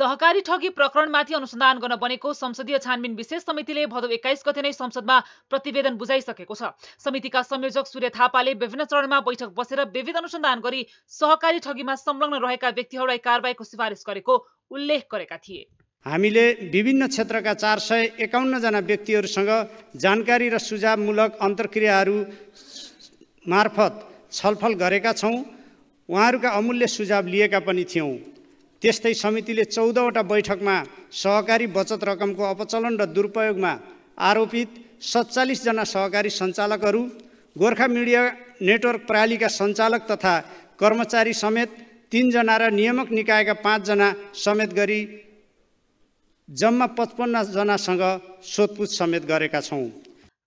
सहकारी ठगी प्रकरणमाथि अनुसन्धान गर्न बनेको संसदीय छानबिन विशेष समितिले भदौ 21 गते नै संसदमा प्रतिवेदन बुझाइसकेको छ। समितिका संयोजक सूर्य थापाले विभिन्न चरणमा बैठक बसेर विविध अनुसन्धान गरी सहकारी ठगीमा संलग्न रहेका व्यक्तिहरूलाई कारबाहीको सिफारिस गरेको उल्लेख गरेका थिए। हामीले विभिन्न क्षेत्रका 451 जना व्यक्तिहरूसँग जानकारी र सुझावमूलक अन्तर्क्रियाहरू मार्फत छलफल गरेका छौं। उहाँहरूका अमूल्य सुझाव लिएका पनि थियौं। त्यस्तै समितिले 14 वटा बैठकमा सहकारी बचत रकमको अपचलन र दुरुपयोगमा आरोपित 47 जना सहकारी सञ्चालकहरू, गोर्खा मिडिया नेटवर्क प्रालिका सञ्चालक तथा कर्मचारी समेत 3 जना र नियामक निकायका 5 जना समेत गरी जम्मा 55 जनासँग सोधपुछ समेत गरेका छौं।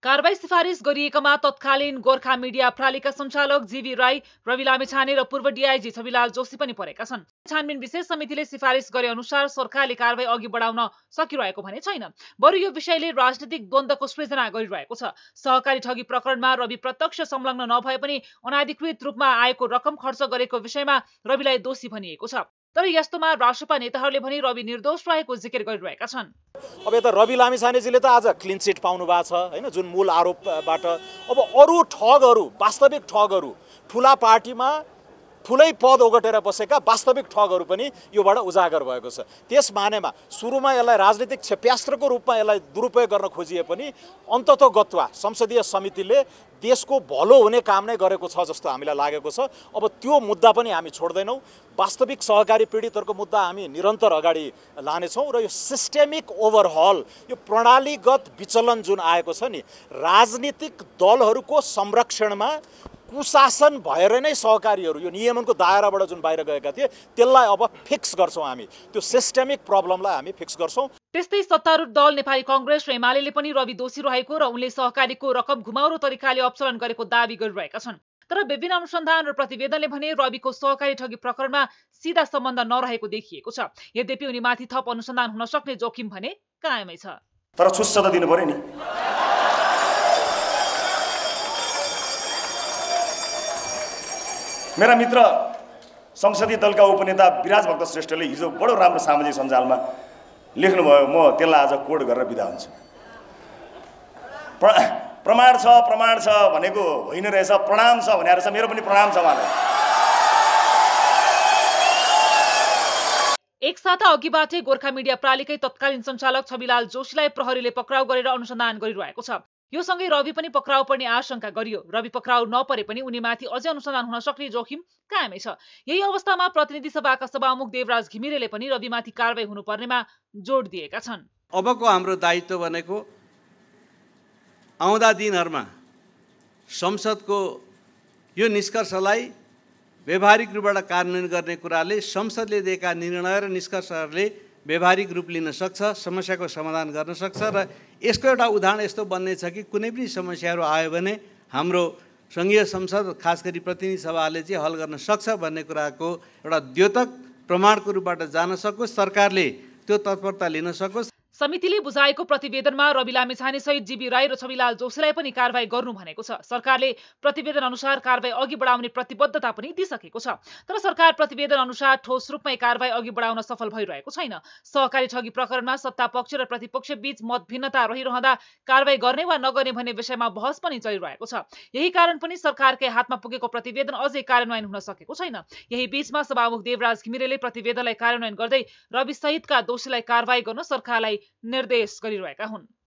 कारबाही सिफारिस गरिएकामा तत्कालीन गोर्खा मिडिया प्रालिका सञ्चालक जीवी राई, रवि लामिछाने र पूर्व डीआईजी छविलाल जोशी पनि परेका छन्। छानबिन विशेष समितिले सिफारिस गरे अनुसार सरकारले कारबाही अघि बढाउन सकिरहेको भने छैन, बरु यो विषयले राजनीतिक द्वन्द्वको सृजना गरिरहेको छ। सहकारी ठगी प्रकरणमा रवि प्रत्यक्ष संलग्न नभए पनि अनाधिकृत रूपमा आएको रकम खर्च गरेको विषयमा रविलाई दोषी भनिएको छ। तर यस्तोमा रासपा नेताहरूले भने रवि निर्दोष रहेको जिकिर गरिरहेका छन्। अब यता रवि लामिछानेजीले त आज क्लिन चिट पाउनु भएको छ हैन, जुन मूल आरोपबाट। अब अरू ठगहरू, वास्तविक ठगहरू, ठूला पार्टीमा ठूलै पद ओगटेर बसेका वास्तविक ठगहरू पनि योबाट उजागर भएको छ। त्यस मानेमा सुरुमा यसलाई राजनीतिक क्षेप्यास्त्रको रूपमा यसलाई दुरुपयोग गर्न खोजिए पनि अन्ततगत्वा संसदीय समितिले देशको भलो हुने काम नै गरेको छ जस्तो हामीलाई लागेको छ। अब त्यो मुद्दा पनि हामी छोड्दैनौँ। वास्तविक सहकारी पीडितहरूको मुद्दा हामी निरन्तर अगाडि लानेछौँ र यो सिस्टेमिक ओभरहल, यो प्रणालीगत विचलन जुन आएको छ नि, राजनीतिक दलहरूको संरक्षणमा कुशासन भएर नै सहकारीहरू यो नियमनको दायराबाट जुन बाहिर गएका थिए त्यसलाई अब फिक्स गर्छौं हामी। त्यो सिस्टेमिक प्रब्लमलाई हामी फिक्स गर्छौं। त्यस्तै सत्तारूढ दल नेपाली कांग्रेस र एमालेले पनि रवि दोषी रहेको र उनले सहकारीको रकम घुमाउरो तरिकाले अपचलन गरेको दाबी गरिरहेका छन्। तर विभिन्न अनुसन्धान र प्रतिवेदनले भने रविको सहकारी ठगी प्रकरणमा सीधा सम्बन्ध नरहेको देखिएको छ। यद्यपि उनीमाथि थप अनुसन्धान हुन सक्ने जोखिम भने कायमै छ। तर छुस्सद दिनु पर्यो नि, मेरा मित्र संसदीय दलका उपनेता विराज भक्त श्रेष्ठले हिजो बडो राम्रो सामाजिक सञ्जालमा लेख्नुभयो, म त्यसलाई आज कोड गरेर बिदा हुन्छु। प्रमाण छ भनेको होइन रहेछ, प्रणाम छ भनेर रहेछ। मेरो पनि प्रणाम छ उहाँलाई। एक साता अघिबाटै गोर्खा मिडिया प्रालिकै तत्कालीन सञ्चालक छविलाल जोशीलाई प्रहरीले पक्राउ गरेर अनुसन्धान गरिरहेको छ। यो सँगै रवि पनि पक्राउ पर्ने आशंका गरियो। रवि पक्राउ नपरे पनि उनीमाथि अझै अनुसन्धान हुन सक्ने जोखिम कायमै छ। यही अवस्थामा प्रतिनिधि सभाका सभामुख देवराज घिमिरेले पनि रविमाथि कारबाही हुनुपर्नेमा जोड दिएका छन्। अबको हाम्रो दायित्व भनेको आउँदा दिनहरुमा संसदको यो निष्कर्षलाई व्यवहारिक रूपबाट कार्यान्वयन गर्ने कुराले संसदले दिएका निर्णय र निष्कर्षहरूले व्यवहारिक रूप लिन सक्छ, समस्याको समाधान गर्न सक्छ र यसको एउटा उदाहरण यस्तो बन्नेछ कि कुनै पनि समस्याहरू आयो भने हाम्रो संघीय संसद, खास गरी प्रतिनिधि सभाले चाहिँ हल गर्न सक्छ भन्ने कुराको एउटा द्योतक प्रमाणको रूपबाट जान सकोस्, सरकारले त्यो तत्परता लिन सकोस्। समितिले बुझाएको प्रतिवेदनमा रवि लामिछाने सहित जीवी राई र छविलाल जोशीलाई पनि कारबाही गर्नु भनेको छ। सरकारले प्रतिवेदन अनुसार कारबाही अघि बढाउने प्रतिबद्धता पनि दिइसकेको छ। तर सरकार प्रतिवेदन अनुसार ठोस रूपमै कारबाही अघि बढाउन सफल भइरहेको छैन। सहकारी ठगी प्रकरणमा सत्तापक्ष र प्रतिपक्ष बीच मतभिन्नता रहिरहँदा कारबाही गर्ने वा नगर्ने भन्ने विषयमा बहस पनि चलिरहेको छ। यही कारण पनि सरकारकै हातमा पुगेको प्रतिवेदन अझै कार्यान्वयन हुन सकेको छैन। यही बीचमा सभामुख देवराज घिमिरेले प्रतिवेदनलाई कार्यान्वयन गर्दै रवि सहितका दोषीलाई कारबाही गर्न सरकारलाई निर्देश गरिरहेका हुन्।